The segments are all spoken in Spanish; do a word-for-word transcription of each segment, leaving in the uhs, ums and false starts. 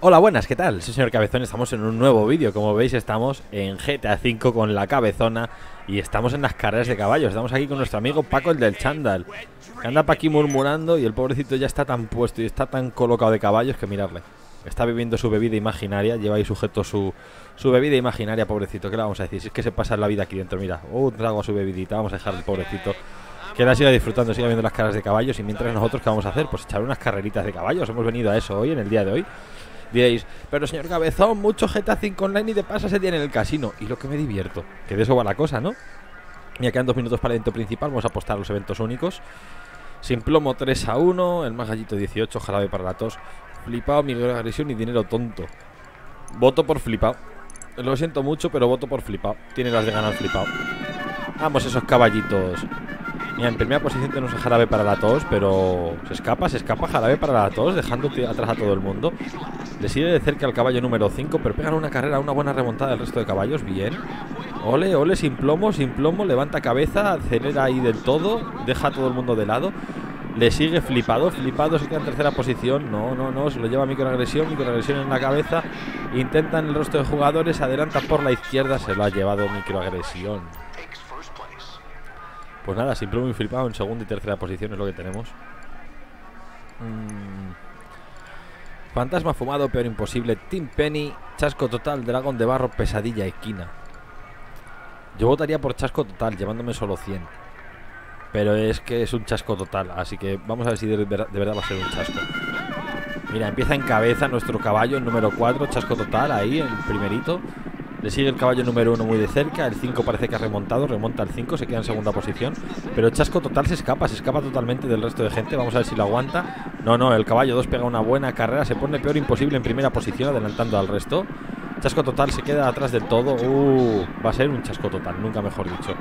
Hola, buenas, ¿qué tal? Soy señor Cabezón, estamos en un nuevo vídeo. Como veis, estamos en G T A cinco con la Cabezona y estamos en las carreras de caballos. Estamos aquí con nuestro amigo Paco, el del chándal, que anda para aquí murmurando y el pobrecito ya está tan puesto y está tan colocado de caballos que miradle. Está bebiendo su bebida imaginaria, lleva ahí sujeto su, su bebida imaginaria, pobrecito. ¿Qué le vamos a decir? Si es que se pasa la vida aquí dentro, mira. Uh, trago a su bebidita, vamos a dejar al pobrecito que la siga disfrutando, siga viendo las carreras de caballos. Y mientras nosotros, ¿qué vamos a hacer? Pues echar unas carreritas de caballos. Hemos venido a eso hoy, en el día de hoy. Diréis, pero señor Cabezón, mucho G T A cinco online y de paso se tiene en el casino. Y lo que me divierto, que de eso va la cosa, ¿no? Mira, quedan dos minutos para el evento principal. Vamos a apostar a los eventos únicos. Sin plomo tres a uno, el más gallito dieciocho, jarabe para la tos. Flipado, microagresión y dinero tonto. Voto por flipado. Lo siento mucho, pero voto por flipado. Tiene las de ganar flipado. Vamos esos caballitos. Mira, en primera posición tenemos a jarabe para la tos, pero se escapa, se escapa jarabe para la tos, dejando atrás a todo el mundo. Le sigue de cerca al caballo número cinco, pero pegan una carrera, una buena remontada del resto de caballos. Bien. Ole, ole, sin plomo, sin plomo. Levanta cabeza, acelera ahí del todo, deja a todo el mundo de lado. Le sigue flipado, flipado, se queda en tercera posición. No, no, no, se lo lleva microagresión, microagresión en la cabeza. Intentan el resto de jugadores, adelanta por la izquierda, se lo ha llevado microagresión. Pues nada, sin plomo y flipado en segunda y tercera posición es lo que tenemos. mm. Fantasma fumado, peor imposible, Team Penny, Chasco Total, Dragón de Barro, Pesadilla, Esquina. Yo votaría por Chasco Total, llevándome solo cien. Pero es que es un chasco total, así que vamos a ver si de, ver de verdad va a ser un chasco. Mira, empieza en cabeza nuestro caballo, el número cuatro, Chasco Total, ahí, el primerito. Le sigue el caballo número uno muy de cerca. El cinco parece que ha remontado, remonta al cinco, se queda en segunda posición. Pero Chasco Total se escapa, se escapa totalmente del resto de gente. Vamos a ver si lo aguanta. No, no, el caballo dos pega una buena carrera, se pone peor imposible en primera posición, adelantando al resto. Chasco Total se queda atrás del todo. Uh, va a ser un Chasco Total, nunca mejor dicho.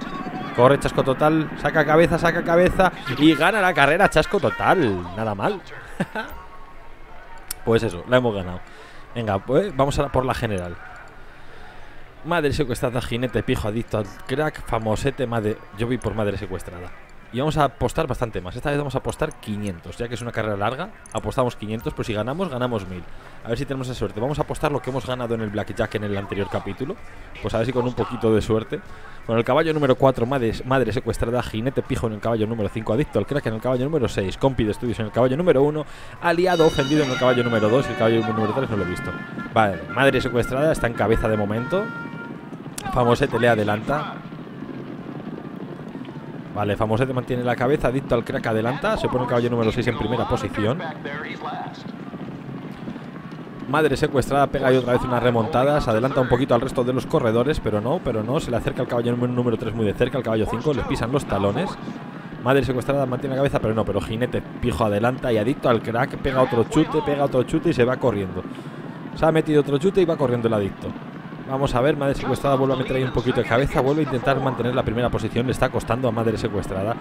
Corre Chasco Total, saca cabeza, saca cabeza y gana la carrera Chasco Total. Nada mal. Pues eso, la hemos ganado. Venga, pues vamos a por la general. Madre secuestrada, jinete pijo, adicto al crack, famosete, madre. Yo voy por madre secuestrada. Y vamos a apostar bastante más. Esta vez vamos a apostar quinientos, ya que es una carrera larga. Apostamos quinientos, pero si ganamos, ganamos mil. A ver si tenemos esa suerte. Vamos a apostar lo que hemos ganado en el blackjack en el anterior capítulo. Pues a ver si con un poquito de suerte. Con el caballo número cuatro, madre, madre secuestrada, jinete pijo en el caballo número cinco, adicto al crack en el caballo número seis, compi de estudios en el caballo número uno, aliado ofendido en el caballo número dos. El caballo número tres no lo he visto. Vale, madre secuestrada está en cabeza de momento. Famosete le adelanta. Vale, famosete mantiene la cabeza, adicto al crack adelanta. Se pone el caballo número seis en primera posición. Madre secuestrada pega y otra vez unas remontadas. Adelanta un poquito al resto de los corredores, pero no, pero no. Se le acerca el caballo número tres muy de cerca, el caballo cinco. Les pisan los talones. Madre secuestrada mantiene la cabeza, pero no. Pero jinete pijo adelanta y adicto al crack. Pega otro chute, pega otro chute y se va corriendo. Se ha metido otro chute y va corriendo el adicto. Vamos a ver, madre secuestrada vuelve a meter ahí un poquito de cabeza. Vuelve a intentar mantener la primera posición. Le está costando a madre secuestrada.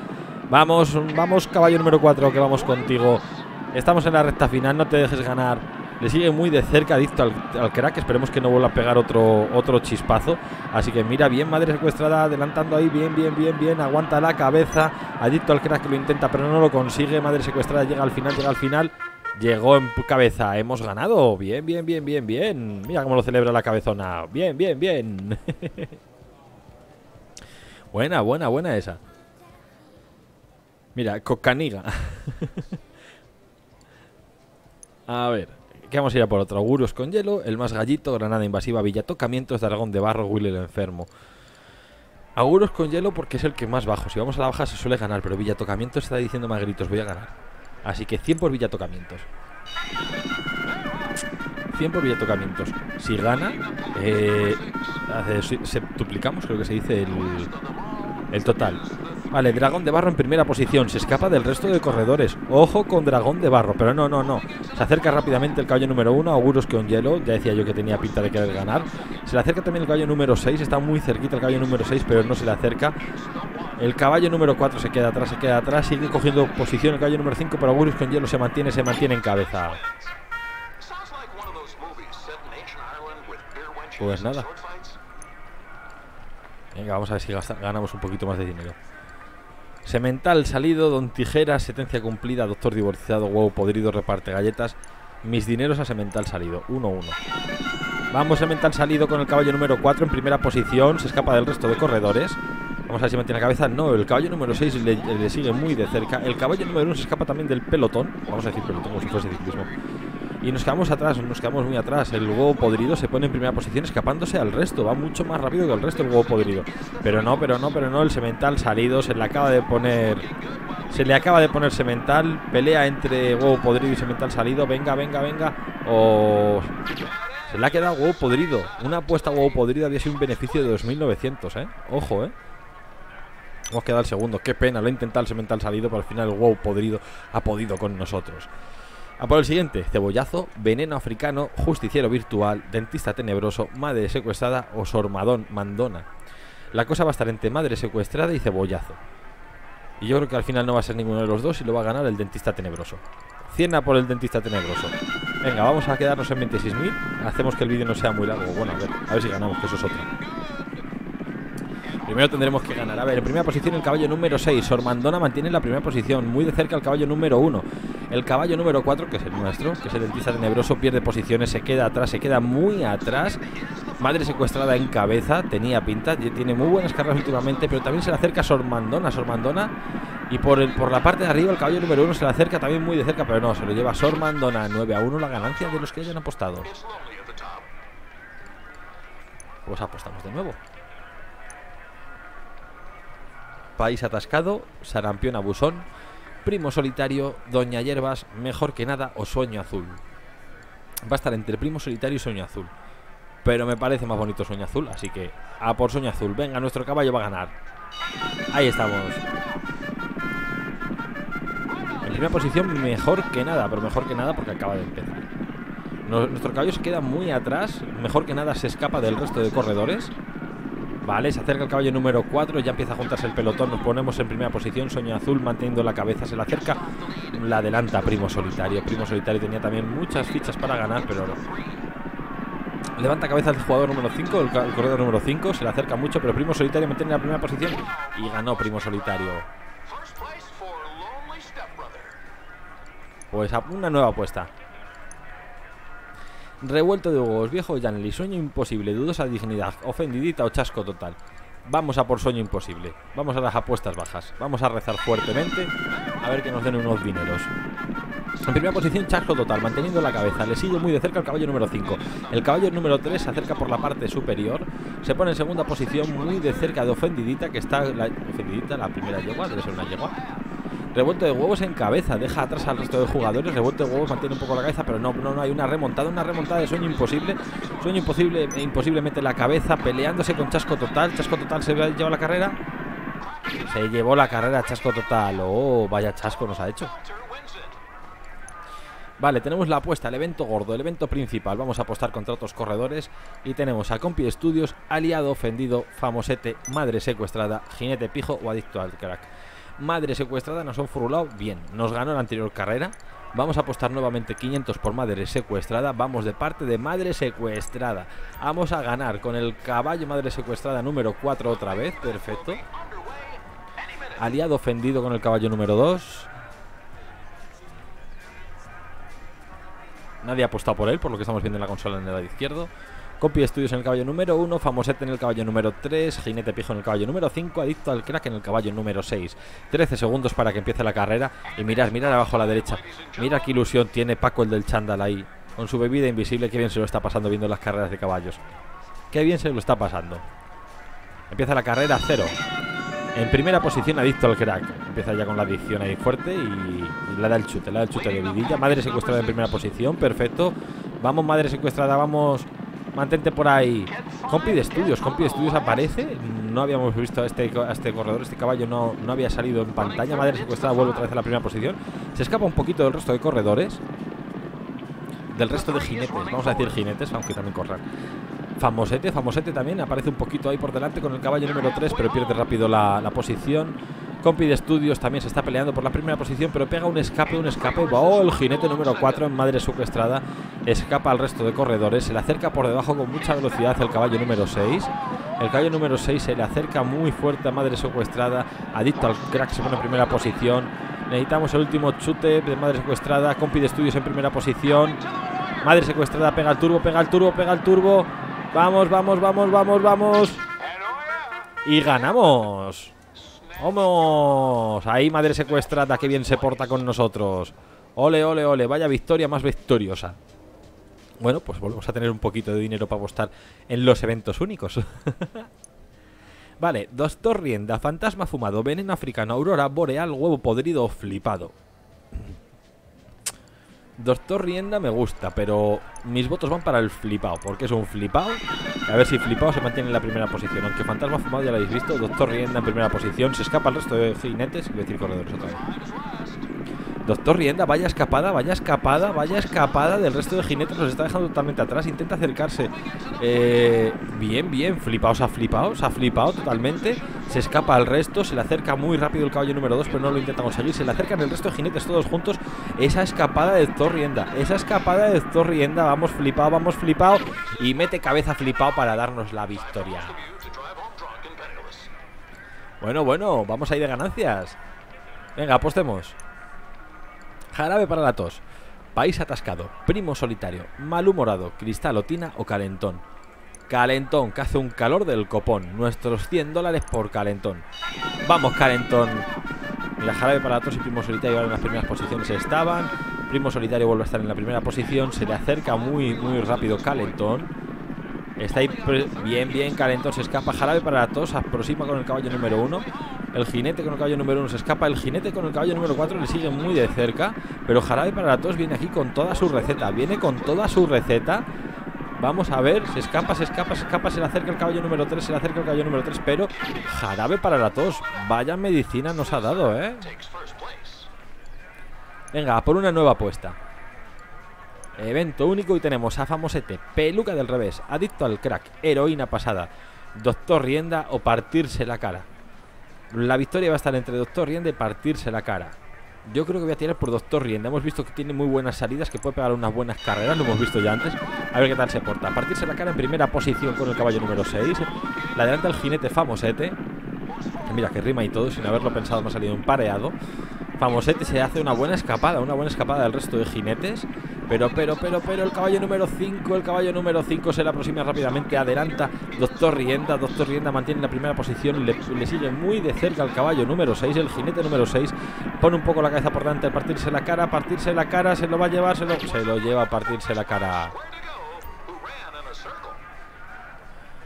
Vamos, vamos, caballo número cuatro, que vamos contigo. Estamos en la recta final, no te dejes ganar. Le sigue muy de cerca, adicto al, al crack. Esperemos que no vuelva a pegar otro, otro chispazo. Así que mira, bien, madre secuestrada adelantando ahí, bien, bien, bien, bien. Aguanta la cabeza. Adicto al crack lo intenta, pero no lo consigue. Madre secuestrada llega al final, llega al final. Llegó en cabeza, hemos ganado. Bien, bien, bien, bien, bien. Mira cómo lo celebra la cabezona. Bien, bien, bien. Buena, buena, buena esa. Mira, cocaniga. A ver, ¿qué vamos a ir a por otro? Guros con hielo, el más gallito, granada invasiva, villatocamientos, dragón de barro, Will el enfermo. Auguros con hielo porque es el que más bajo. Si vamos a la baja se suele ganar, pero villatocamientos está diciendo más gritos, voy a ganar. Así que cien por villatocamientos. cien por villatocamientos. Si gana, eh, septuplicamos, creo que se dice el, el total. Vale, dragón de barro en primera posición. Se escapa del resto de corredores. Ojo con dragón de barro, pero no, no, no. Se acerca rápidamente el caballo número uno, auguros con hielo. Ya decía yo que tenía pinta de querer ganar. Se le acerca también el caballo número seis. Está muy cerquita el caballo número seis, pero no se le acerca. El caballo número cuatro se queda atrás, se queda atrás. Sigue cogiendo posición el caballo número cinco, pero Auguros con hielo se mantiene, se mantiene en cabeza. Pues nada. Venga, vamos a ver si ganamos un poquito más de dinero. Semental salido, don tijeras, sentencia cumplida, doctor divorciado, huevo podrido, reparte galletas. mis dineros a semental salido. uno uno. Vamos, semental salido con el caballo número cuatro en primera posición. Se escapa del resto de corredores. Vamos a ver si mantiene la cabeza. No, el caballo número seis le, le sigue muy de cerca. El caballo número uno se escapa también del pelotón. Vamos a decir pelotón como si fuese ciclismo. Y nos quedamos atrás, nos quedamos muy atrás. El huevo podrido se pone en primera posición escapándose al resto. Va mucho más rápido que el resto el huevo podrido. Pero no, pero no, pero no. El semental salido se le acaba de poner... Se le acaba de poner semental. Pelea entre huevo podrido y semental salido. Venga, venga, venga. O... Se le ha quedado huevo podrido. Una apuesta a huevo podrido había sido un beneficio de dos mil novecientos, ¿eh? Ojo, ¿eh? Hemos quedado al segundo, qué pena, lo ha intentado el semental salido, pero al final el wow podrido ha podido con nosotros. A por el siguiente, cebollazo, veneno africano, justiciero virtual, dentista tenebroso, madre secuestrada o sormadón, mandona. La cosa va a estar entre madre secuestrada y cebollazo. Y yo creo que al final no va a ser ninguno de los dos y lo va a ganar el dentista tenebroso. Cien por el dentista tenebroso. Venga, vamos a quedarnos en veintiséis mil, hacemos que el vídeo no sea muy largo. Bueno, a ver, a ver si ganamos, que eso es otra. Primero tendremos que ganar. A ver, en primera posición el caballo número seis. Sormandona mantiene la primera posición. Muy de cerca el caballo número uno. El caballo número cuatro, que es el nuestro, que es el dentista tenebroso, pierde posiciones, se queda atrás, se queda muy atrás. Madre secuestrada en cabeza, tenía pinta, tiene muy buenas carreras últimamente, pero también se le acerca Sormandona, Sormandona. Y por, el, por la parte de arriba el caballo número uno se le acerca también muy de cerca, pero no, se lo lleva Sormandona. nueve a uno la ganancia de los que hayan apostado. Pues apostamos de nuevo. País atascado, sarampión abusón, primo solitario, doña hierbas, mejor que nada o sueño azul. Va a estar entre primo solitario y sueño azul, pero me parece más bonito sueño azul, así que a por sueño azul. Venga, nuestro caballo va a ganar. Ahí estamos. En primera posición mejor que nada, pero mejor que nada porque acaba de empezar. Nuestro caballo se queda muy atrás, mejor que nada se escapa del resto de corredores. Vale, se acerca el caballo número cuatro, ya empieza a juntarse el pelotón, nos ponemos en primera posición, Sueño Azul manteniendo la cabeza, se la acerca, la adelanta Primo Solitario. Primo Solitario tenía también muchas fichas para ganar, pero no. Levanta cabeza el jugador número cinco, el, el corredor número cinco, se le acerca mucho, pero Primo Solitario mantiene la primera posición y ganó Primo Solitario. Pues una nueva apuesta. Revuelto de huevos, viejo Janely, sueño imposible, dudosa dignidad, ofendidita o chasco total. Vamos a por sueño imposible. Vamos a las apuestas bajas. Vamos a rezar fuertemente a ver que nos den unos dineros. En primera posición, chasco total, manteniendo la cabeza. Le sigue muy de cerca el caballo número cinco. El caballo número tres se acerca por la parte superior. Se pone en segunda posición, muy de cerca de ofendidita, que está la ofendidita, la primera yegua, debe ser una yegua. Revuelto de huevos en cabeza, deja atrás al resto de jugadores. Revuelto de huevos mantiene un poco la cabeza, pero no, no, no hay una remontada, una remontada de sueño imposible. Sueño imposible e imposible mete la cabeza peleándose con chasco total. Chasco total se lleva la carrera. Se llevó la carrera chasco total. Oh, vaya chasco nos ha hecho. Vale, tenemos la apuesta, el evento gordo, el evento principal. Vamos a apostar contra otros corredores. Y tenemos a Compi Studios, aliado, ofendido, famosete, madre secuestrada, jinete pijo o adicto al crack. Madre secuestrada nos han furulado bien. Nos ganó la anterior carrera. Vamos a apostar nuevamente quinientos por madre secuestrada. Vamos de parte de madre secuestrada. Vamos a ganar con el caballo madre secuestrada número cuatro otra vez. Perfecto. Aliado ofendido con el caballo número dos. Nadie ha apostado por él, por lo que estamos viendo en la consola en el lado izquierdo. Compi Studios en el caballo número uno, famosete en el caballo número tres, jinete pijo en el caballo número cinco, adicto al crack en el caballo número seis. trece segundos para que empiece la carrera. Y mirad, mirad abajo a la derecha. Mirad qué ilusión tiene Paco el del chándal ahí. Con su bebida invisible, qué bien se lo está pasando viendo las carreras de caballos. Qué bien se lo está pasando. Empieza la carrera cero. En primera posición, adicto al crack. Empieza ya con la adicción ahí fuerte y le da el chute, le da el chute de vidilla. Madre secuestrada en primera posición, perfecto. Vamos, madre secuestrada, vamos. Mantente por ahí. Compi de Estudios. Compi de Estudios aparece. No habíamos visto a este, a este corredor. Este caballo no, no había salido en pantalla. Madre secuestrada vuelve otra vez a la primera posición. Se escapa un poquito del resto de corredores. Del resto de jinetes. Vamos a decir jinetes, aunque también corran. Famosete. Famosete también. Aparece un poquito ahí por delante con el caballo número tres, pero pierde rápido la, la posición. Compi de Estudios también se está peleando por la primera posición, pero pega un escape, un escape. Oh, el jinete número cuatro en madre secuestrada. Escapa al resto de corredores. Se le acerca por debajo con mucha velocidad el caballo número seis. El caballo número seis se le acerca muy fuerte a madre secuestrada. Adicto al crack se pone en primera posición. Necesitamos el último chute de madre secuestrada. Compi de Estudios en primera posición. Madre secuestrada, pega el turbo, pega el turbo, pega el turbo. Vamos, vamos, vamos, vamos, vamos. Y ganamos. Vamos. Ahí, madre secuestrada, que bien se porta con nosotros. Ole, ole, ole. Vaya victoria más victoriosa. Bueno, pues volvemos a tener un poquito de dinero para apostar en los eventos únicos. Vale, Doctor Rienda, Fantasma Fumado, Veneno Africano, Aurora Boreal, Huevo Podrido, Flipado. Doctor Rienda me gusta, pero mis votos van para el flipado, porque es un flipado. A ver si flipado se mantiene en la primera posición. Aunque Fantasma Fumado ya lo habéis visto, Doctor Rienda en primera posición. Se escapa el resto de jinetes, voy a decir corredores otra vez. Doctor Rienda, vaya escapada, vaya escapada, vaya escapada del resto de jinetes. Los está dejando totalmente atrás, intenta acercarse. Eh, bien, bien, flipado, se ha flipado, se ha flipado totalmente. Se escapa al resto, se le acerca muy rápido el caballo número dos, pero no lo intenta conseguir. Se le acercan el resto de jinetes todos juntos. Esa escapada de Doctor Rienda, esa escapada de Doctor Rienda. Vamos, flipado, vamos, flipado. Y mete cabeza flipado para darnos la victoria. Bueno, bueno, vamos ahí de ganancias. Venga, apostemos. Jarabe para la tos, país atascado, primo solitario, malhumorado, cristalotina o calentón. Calentón, que hace un calor del copón. Nuestros cien dólares por calentón. Vamos, calentón. Mira, jarabe para la tos y primo solitario ahora en las primeras posiciones estaban. Primo solitario vuelve a estar en la primera posición. Se le acerca muy, muy rápido calentón. Está ahí, bien, bien, calentón. Se escapa, jarabe para la tos, se aproxima con el caballo número uno. El jinete con el caballo número uno se escapa. El jinete con el caballo número cuatro le sigue muy de cerca. Pero jarabe para la tos viene aquí con toda su receta. Viene con toda su receta. Vamos a ver. Se escapa, se escapa, se escapa. Se le acerca el caballo número tres. Se le acerca el caballo número tres. Pero jarabe para la tos. Vaya medicina nos ha dado, ¿eh? Venga, por una nueva apuesta. Evento único y tenemos a Famosete, Peluca del Revés, Adicto al Crack, Heroína Pasada, Doctor Rienda o Partirse la Cara. La victoria va a estar entre Doctor Rienda y Partirse la Cara. Yo creo que voy a tirar por Doctor Rienda. Hemos visto que tiene muy buenas salidas, que puede pegar unas buenas carreras. Lo hemos visto ya antes. A ver qué tal se porta. Partirse la Cara en primera posición con el caballo número seis. La adelanta el jinete Famosete. Mira que rima y todo. Sin haberlo pensado me ha salido un pareado. Famosete se hace una buena escapada. Una buena escapada del resto de jinetes. Pero, pero, pero, pero el caballo número cinco. El caballo número cinco se le aproxima rápidamente. Adelanta Doctor Rienda. Doctor Rienda mantiene la primera posición. Le, le sigue muy de cerca el caballo número seis. El jinete número seis pone un poco la cabeza por delante al Partirse la Cara. Partirse la Cara se lo va a llevar. Se lo, se lo lleva a Partirse la Cara.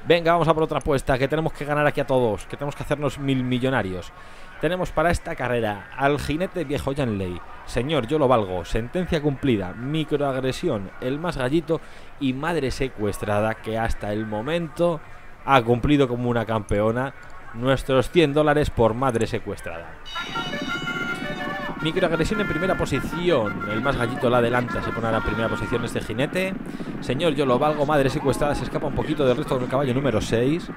Venga, vamos a por otra apuesta, que tenemos que ganar aquí a todos, que tenemos que hacernos mil millonarios. Tenemos para esta carrera al jinete viejo Janley, Señor Yo Lo Valgo, Sentencia Cumplida, Microagresión, El Más Gallito y Madre Secuestrada, que hasta el momento ha cumplido como una campeona. Nuestros cien dólares por Madre Secuestrada. Microagresión en primera posición. El Más Gallito la adelanta. Se pone en la primera posición este jinete. Señor Yo Lo Valgo, Madre Secuestrada. Se escapa un poquito del resto del caballo número seis.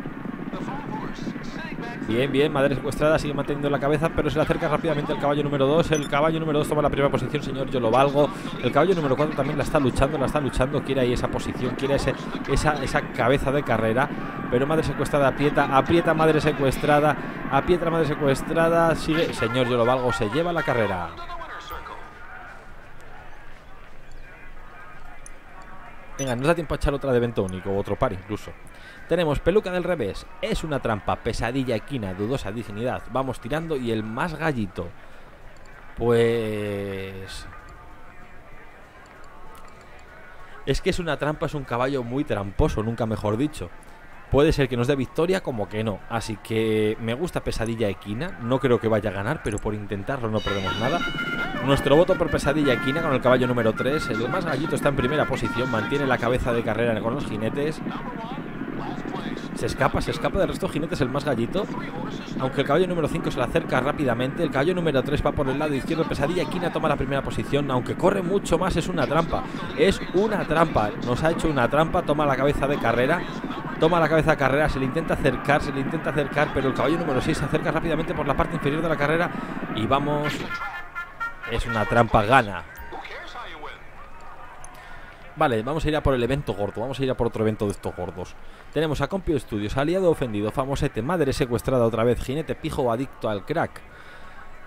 Bien, bien. Madre Secuestrada sigue manteniendo la cabeza, pero se le acerca rápidamente el caballo número dos. El caballo número dos toma la primera posición. Señor Yo Lo Valgo. El caballo número cuatro también la está luchando. La está luchando. Quiere ahí esa posición. Quiere ese, esa, esa cabeza de carrera. Pero Madre Secuestrada aprieta. Aprieta Madre Secuestrada. Aprieta Madre Secuestrada. Sigue. Señor Yo Lo Valgo se lleva la carrera. Venga, nos da tiempo a echar otra de evento único o otro par incluso. Tenemos Peluca del Revés, Es Una Trampa, Pesadilla Equina, Dudosa Dignidad, Vamos Tirando y El Más Gallito. Pues... es que Es Una Trampa es un caballo muy tramposo, nunca mejor dicho. Puede ser que nos dé victoria como que no. Así que me gusta Pesadilla Equina. No creo que vaya a ganar, pero por intentarlo no perdemos nada. Nuestro voto por Pesadilla Equina con el caballo número tres. El Más Gallito está en primera posición. Mantiene la cabeza de carrera con los jinetes. Se escapa, se escapa del resto de jinetes el Más Gallito. Aunque el caballo número cinco se le acerca rápidamente. El caballo número tres va por el lado izquierdo. Pesadilla Equina toma la primera posición. Aunque corre mucho más, Es Una Trampa. Es una trampa. Nos ha hecho una trampa. Toma la cabeza de carrera. Toma la cabeza de carrera, se le intenta acercar, se le intenta acercar, pero el caballo número seis se acerca rápidamente por la parte inferior de la carrera y vamos... Es Una Trampa, gana. Vale, vamos a ir a por el evento gordo, vamos a ir a por otro evento de estos gordos. Tenemos a Compio Studios, Aliado Ofendido, Famosete, Madre Secuestrada otra vez, Jinete Pijo, Adicto al Crack.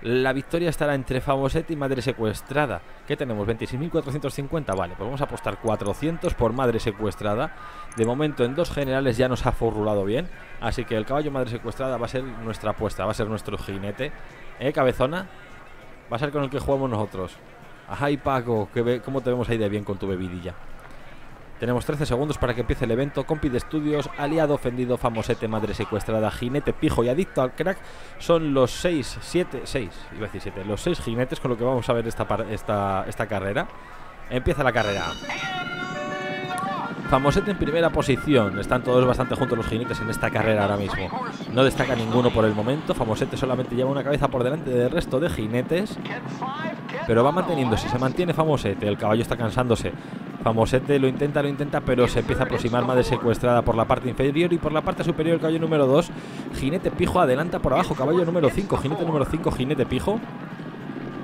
La victoria estará entre Famosetti y Madre Secuestrada. ¿Qué tenemos? veintiséis mil cuatrocientos cincuenta. Vale, pues vamos a apostar cuatrocientos por Madre Secuestrada. De momento en dos generales ya nos ha forrulado bien, así que el caballo Madre Secuestrada va a ser nuestra apuesta, va a ser nuestro jinete. ¿Eh, Cabezona? Va a ser con el que jugamos nosotros. Ay, Paco, ¿cómo te vemos ahí de bien con tu bebidilla? Tenemos trece segundos para que empiece el evento. Compi de estudios, aliado ofendido, Famosete, Madre Secuestrada, jinete pijo y adicto al crack. Son los seis, siete, seis, iba a decir siete, los seis jinetes con lo que vamos a ver esta, esta, esta carrera. Empieza la carrera. Famosete en primera posición. Están todos bastante juntos los jinetes en esta carrera ahora mismo. No destaca ninguno por el momento. Famosete solamente lleva una cabeza por delante del resto de jinetes, pero va manteniéndose, se mantiene Famosete. El caballo está cansándose. Famosete lo intenta, lo intenta, pero se empieza a aproximar Madre Secuestrada por la parte inferior y por la parte superior el caballo número dos. Jinete pijo adelanta por abajo, caballo número cinco, jinete número cinco, jinete pijo.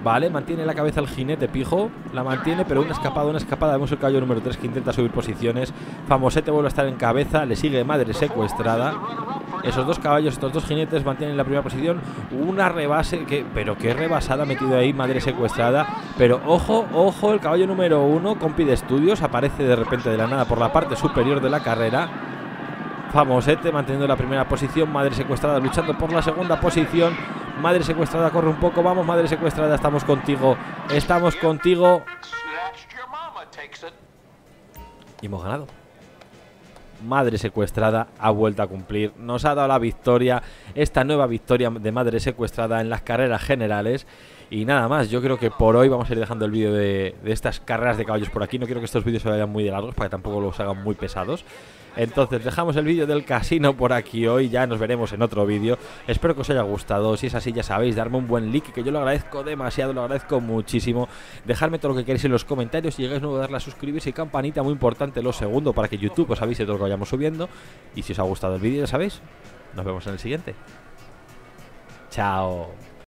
Vale, mantiene la cabeza el jinete pijo, la mantiene, pero una escapada, una escapada. Vemos el caballo número tres que intenta subir posiciones. Famosete vuelve a estar en cabeza, le sigue Madre Secuestrada. Esos dos caballos, estos dos jinetes mantienen la primera posición. Una rebase, que, pero qué rebasada ha metido ahí Madre Secuestrada. Pero ojo, ojo, el caballo número uno, Compi de Estudios, aparece de repente de la nada por la parte superior de la carrera. Famosete manteniendo la primera posición, Madre Secuestrada luchando por la segunda posición. Madre Secuestrada corre un poco, vamos Madre Secuestrada, estamos contigo, estamos contigo. Y hemos ganado. Madre Secuestrada ha vuelto a cumplir, nos ha dado la victoria, esta nueva victoria de Madre Secuestrada en las carreras generales. Y nada más, yo creo que por hoy vamos a ir dejando el vídeo de, de estas carreras de caballos por aquí. No quiero que estos vídeos se vayan muy de largos para que tampoco los hagan muy pesados. Entonces dejamos el vídeo del casino por aquí hoy, ya nos veremos en otro vídeo. Espero que os haya gustado, si es así ya sabéis, darme un buen like, que yo lo agradezco demasiado, lo agradezco muchísimo. Dejarme todo lo que queréis en los comentarios, si llegáis nuevo darle a suscribirse y campanita, muy importante, lo segundo, para que YouTube os avise todo lo que vayamos subiendo. Y si os ha gustado el vídeo ya sabéis, nos vemos en el siguiente. Chao.